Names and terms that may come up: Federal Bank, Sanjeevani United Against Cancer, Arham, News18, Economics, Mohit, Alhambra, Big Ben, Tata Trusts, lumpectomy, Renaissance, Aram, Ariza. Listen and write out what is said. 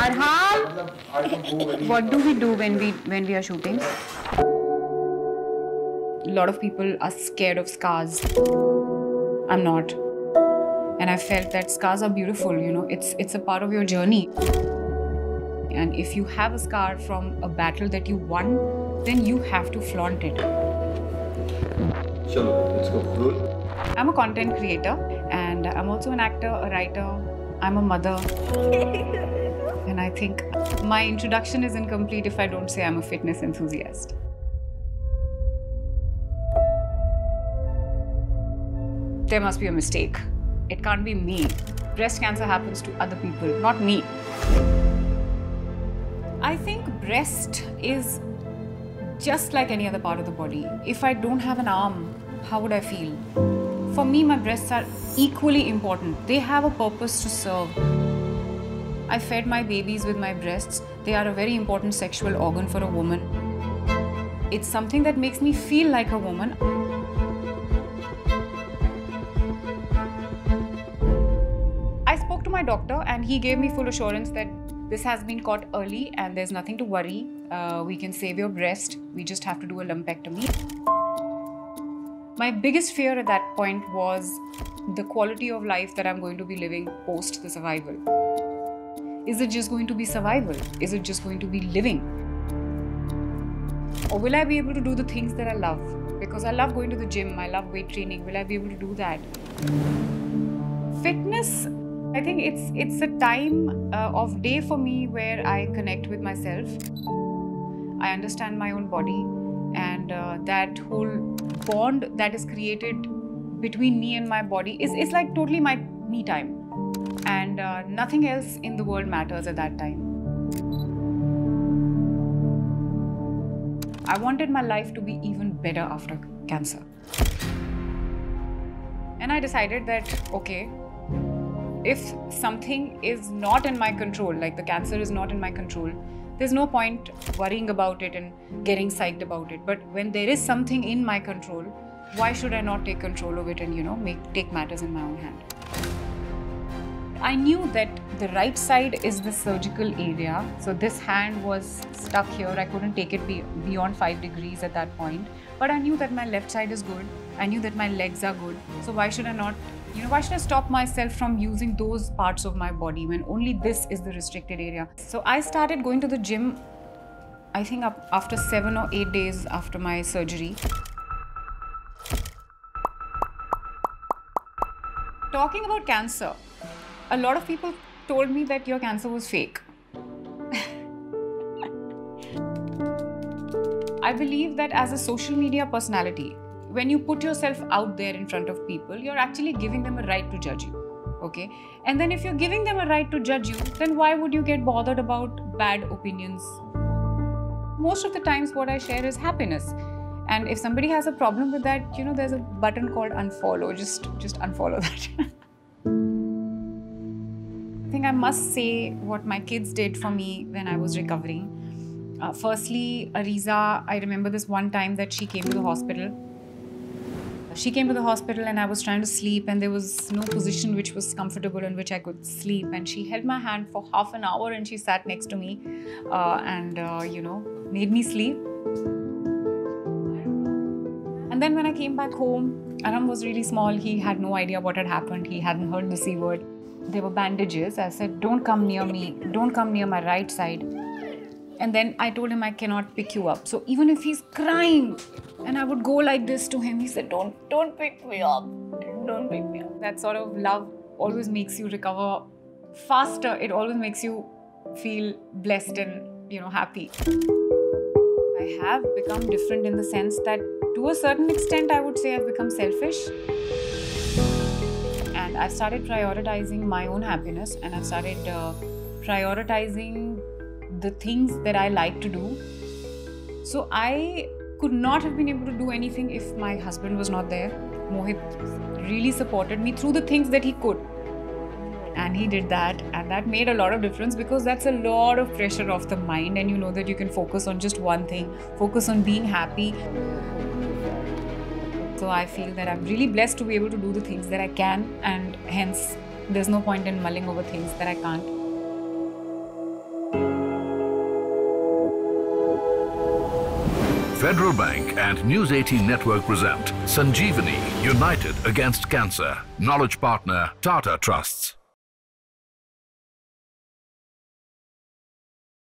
Arham, what do we do when we are shooting? A lot of people are scared of scars. I'm not. And I felt that scars are beautiful, you know, it's a part of your journey. And if you have a scar from a battle that you won, then you have to flaunt it. Chalo, let's go. I'm a content creator and I'm also an actor, a writer, I'm a mother. And I think my introduction is incomplete if I don't say I'm a fitness enthusiast. There must be a mistake. It can't be me. Breast cancer happens to other people, not me. I think breast is just like any other part of the body. If I don't have an arm, how would I feel? For me, my breasts are equally important. They have a purpose to serve. I fed my babies with my breasts. They are a very important sexual organ for a woman. It's something that makes me feel like a woman. I spoke to my doctor and he gave me full assurance that this has been caught early and there's nothing to worry. We can save your breast. We just have to do a lumpectomy. My biggest fear at that point was the quality of life that I'm going to be living post the survival. Is it just going to be survival? Is it just going to be living? Or will I be able to do the things that I love? Because I love going to the gym, I love weight training. Will I be able to do that? Fitness, I think it's a time of day for me where I connect with myself. I understand my own body and that whole bond that is created between me and my body is like totally my me time, and nothing else in the world matters at that time. I wanted my life to be even better after cancer, and I decided that okay, if something is not in my control, like the cancer is not in my control, there's no point worrying about it and getting psyched about it. But when there is something in my control, why should I not take control of it and, you know, take matters in my own hand? I knew that the right side is the surgical area. So this hand was stuck here. I couldn't take it beyond 5 degrees at that point. But I knew that my left side is good. I knew that my legs are good. So why should I not, you know, why should I stop myself from using those parts of my body when only this is the restricted area? So I started going to the gym, I think after 7 or 8 days after my surgery. Talking about cancer, a lot of people told me that your cancer was fake. I believe that as a social media personality, when you put yourself out there in front of people, you're actually giving them a right to judge you, okay? And then if you're giving them a right to judge you, then why would you get bothered about bad opinions? Most of the times what I share is happiness. And if somebody has a problem with that, you know, there's a button called unfollow. Just unfollow that. I think I must say what my kids did for me when I was recovering. Firstly, Ariza, I remember this one time that she came to the hospital. She came to the hospital and I was trying to sleep and there was no position which was comfortable in which I could sleep, and she held my hand for half an hour and she sat next to me and you know, made me sleep. And then when I came back home, Aram was really small. He had no idea what had happened. He hadn't heard the C word. There were bandages. I said, don't come near me. Don't come near my right side. And then I told him I cannot pick you up. So even if he's crying and I would go like this to him, he said, don't pick me up. Don't pick me up. That sort of love always makes you recover faster. It always makes you feel blessed and, you know, happy. I have become different in the sense that to a certain extent, I would say I've become selfish. And I've started prioritizing my own happiness, and I've started prioritizing the things that I like to do. So I could not have been able to do anything if my husband was not there. Mohit really supported me through the things that he could. And he did that, and that made a lot of difference, because that's a lot of pressure off the mind, and you know that you can focus on just one thing, focus on being happy. So I feel that I'm really blessed to be able to do the things that I can, and hence there's no point in mulling over things that I can't. Federal Bank and News18 Network present Sanjeevani United Against Cancer. Knowledge partner, Tata Trusts.